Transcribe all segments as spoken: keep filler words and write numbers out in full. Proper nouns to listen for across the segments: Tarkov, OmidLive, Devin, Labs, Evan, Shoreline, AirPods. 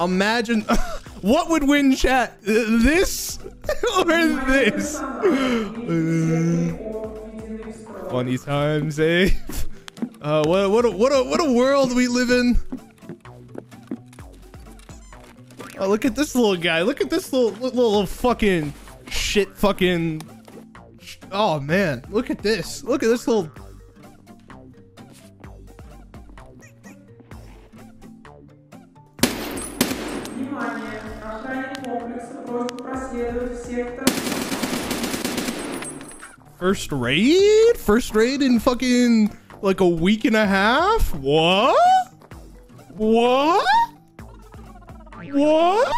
Imagine what would win, chat? This or this? Funny times, eh? Uh, what, what, a, what, a, what a world we live in. Oh, look at this little guy. Look at this little, little, little fucking shit fucking... Oh, man. Look at this. Look at this little... First raid? First raid in fucking... Like a week and a half? What? What? What?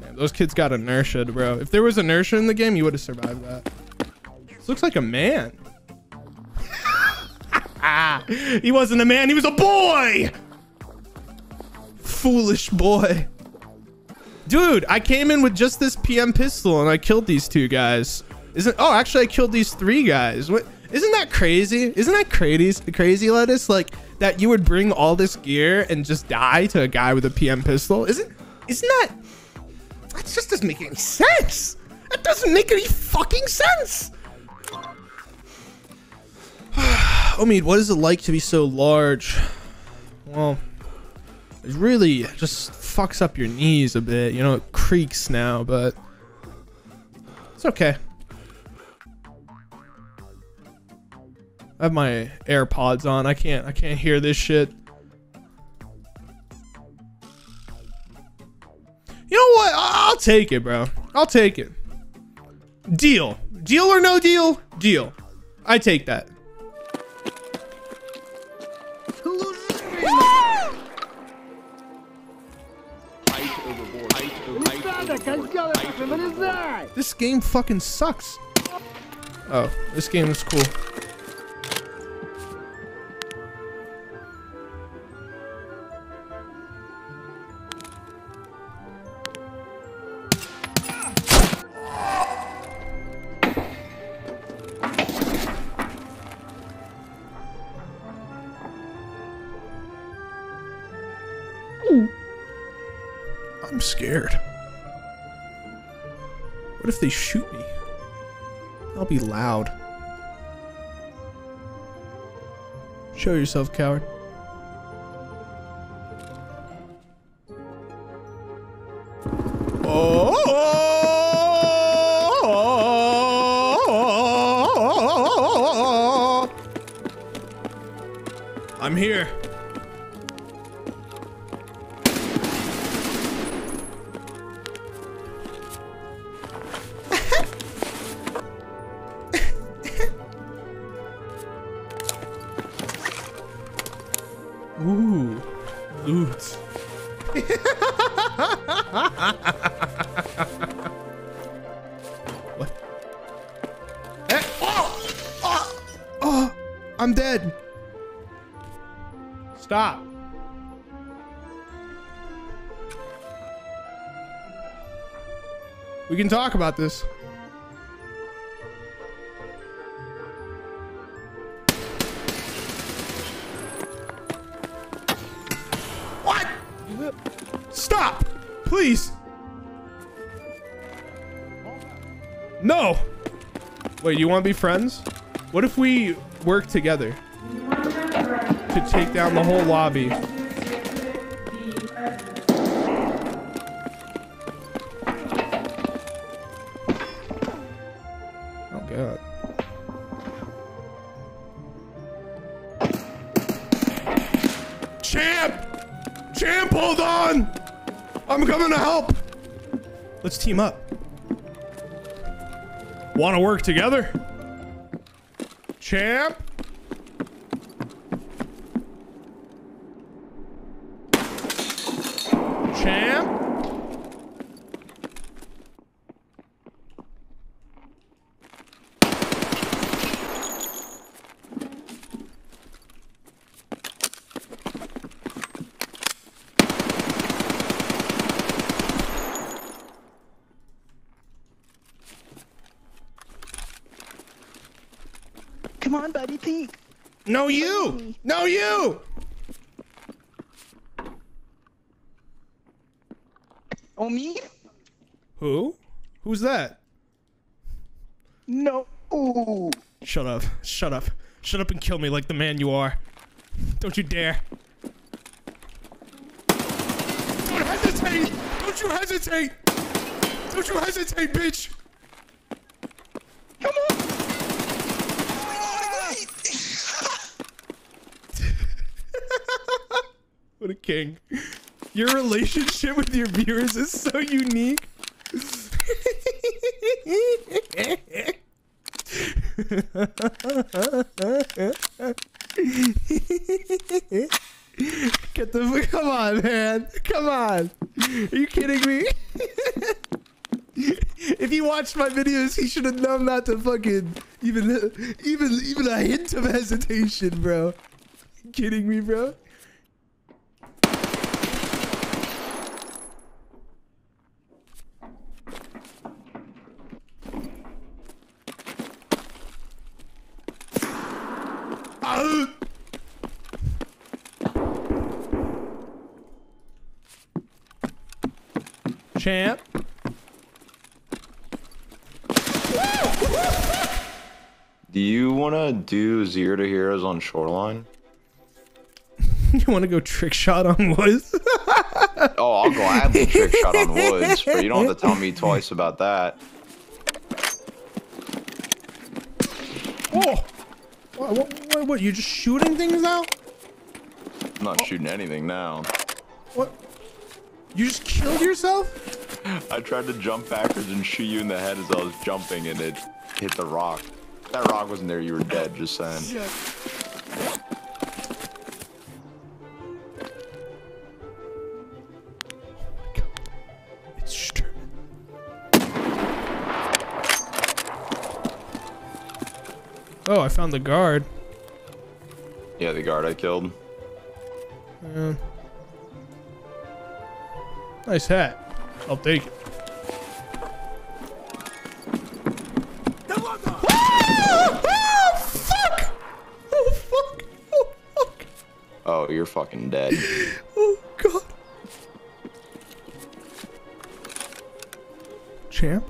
Man, those kids got inertia, bro. If there was inertia in the game, you would have survived that. This looks like a man. He wasn't a man, he was a boy! Foolish boy. Dude, I came in with just this P M pistol and I killed these two guys. Isn't oh actually I killed these three guys. What isn't that crazy? Isn't that crazy crazy lettuce? Like that you would bring all this gear and just die to a guy with a P M pistol? Isn't isn't that that just doesn't make any sense? That doesn't make any fucking sense. Omid, what is it like to be so large? Well, it really just fucks up your knees a bit, you know, it creaks now, but it's okay. I have my AirPods on. I can't, I can't hear this shit. You know what? I'll take it, bro. I'll take it. Deal. Deal or no deal? Deal. I take that. What is that? This game fucking sucks. Oh, this game is cool. I'm scared. What if they shoot me? I'll be loud. Show yourself, coward. Oh! I'm here. Ooh, loot. What? Eh? Oh! Oh! Oh! I'm dead. Stop. We can talk about this. Stop! Please! No! Wait, you want to be friends? What if we work together to take down the whole lobby? Oh, God. Champ! Champ, hold on! I'm coming to help. Let's team up. Want to work together? Champ? Champ? Come on, buddy, peek. No, you. No, you. Oh, me? Who? Who's that? No. Ooh. Shut up. Shut up. Shut up and kill me like the man you are. Don't you dare. Don't hesitate! Don't you hesitate! Don't you hesitate, bitch! Come on! Ah! What a king. Your relationship with your viewers is so unique. Get the come on, man. Come on. Are you kidding me? If he watched my videos, he should have known not to fucking even even even a hint of hesitation, bro. Are you kidding me, bro? Champ. Do you want to do Zero to Heroes on Shoreline? You want to go trick shot on Woods? Oh, I'll gladly trick shot on Woods, but you don't have to tell me twice about that. Oh, what? What? What, what you're just shooting things now? I'm not oh. shooting anything now. What? You just killed yourself? I tried to jump backwards and shoot you in the head as I was jumping, and it hit the rock. That rock wasn't there, you were dead, just saying. Yeah. Oh my god. It's Sturman. Oh, I found the guard. Yeah, the guard I killed. Uh, nice hat. I'll take it. Oh, you're fucking dead. Oh, God. Champ?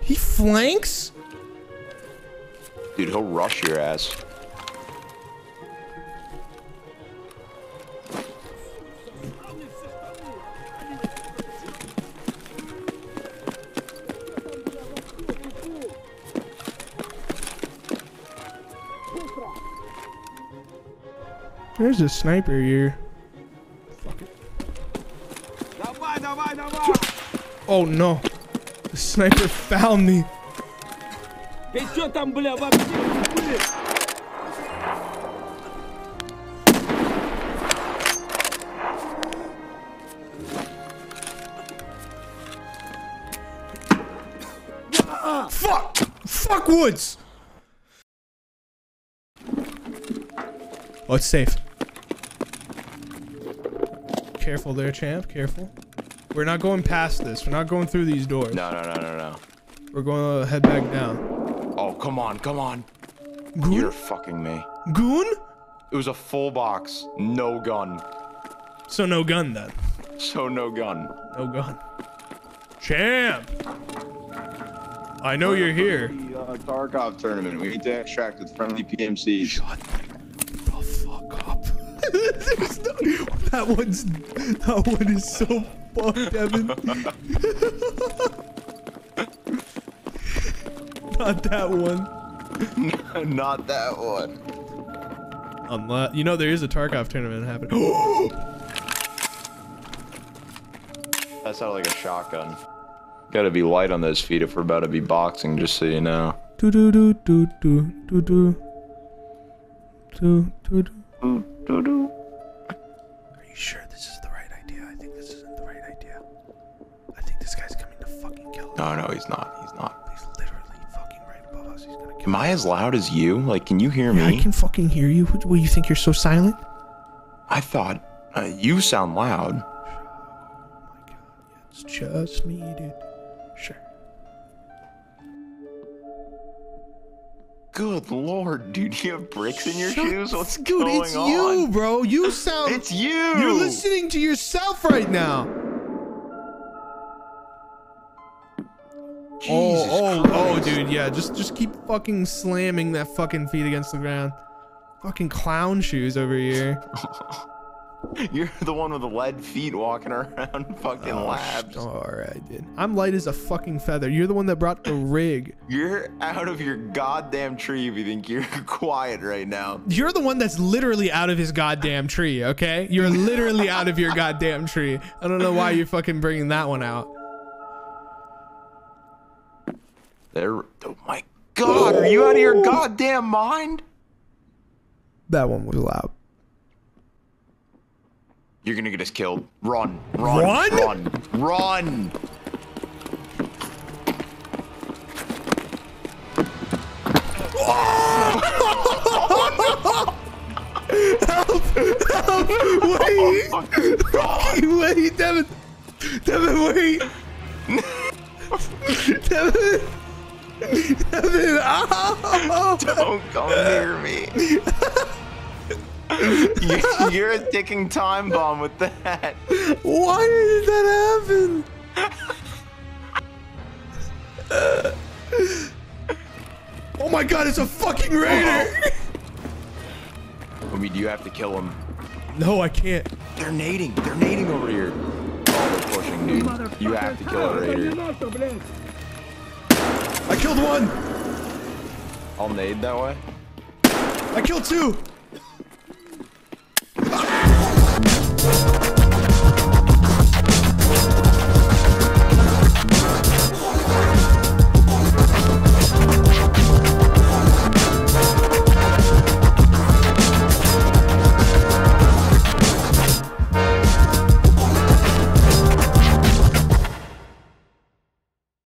He flanks? Dude, he'll rush your ass. There's a sniper here. Fuck it. Oh no. The sniper found me. Fuck! Fuck Woods! Oh, it's safe. Careful there, champ. Careful. We're not going past this. We're not going through these doors. No, no, no, no, no. We're going to head back down. Oh, come on, come on. Goon? You're fucking me. Goon? It was a full box. No gun. So no gun, then. So no gun. No gun. Champ! I know you're here. The uh, Tarkov tournament. We distracted friendly P M Cs. Shut the fuck up. There's no... That one's, that one is so fucked, Evan. Not that one. Not that one. Unless, you know, there is a Tarkov tournament happening. That sounded like a shotgun. Gotta be light on those feet if we're about to be boxing, just so you know. Do do do do do do do do do do do do. Sure, this is the right idea. I think this isn't the right idea. I think this guy's coming to fucking kill us. No, no, he's not. He's not. He's literally fucking right above us. He's gonna kill us. Am I as loud as you? Like, can you hear me? I can fucking hear you. What, what you think? You're so silent? I thought uh, you sound loud. Oh my god, it's just me, dude. Sure. Good lord, dude, you have bricks in your Shut shoes? What's dude, going on? Dude, it's you, bro. You sound... It's you! You're listening to yourself right now. Jesus oh, oh, Christ. Oh, dude, yeah. Just just keep fucking slamming that fucking feet against the ground. Fucking clown shoes over here. You're the one with the lead feet walking around fucking oh, Labs. Alright, dude. I'm light as a fucking feather. You're the one that brought the rig. You're out of your goddamn tree if you think you're quiet right now. You're the one that's literally out of his goddamn tree, okay? You're literally out of your goddamn tree. I don't know why you're fucking bringing that one out. There. Oh my god, are you out of your goddamn mind? That one was loud. You're gonna get us killed. Run, run, run, run, run. Oh! Help! Help! Wait! Oh wait, Devin! Devin, wait! Devin! Devin! Oh! Don't come near me! You're, you're a ticking time bomb with that. Why did that happen? Uh, oh my god, it's a fucking raider! I mean, do you have to kill him? No, I can't. They're nading. They're nading over here. Oh, they're pushing, dude. You have to kill a raider. I killed one. I'll nade that way. I killed two.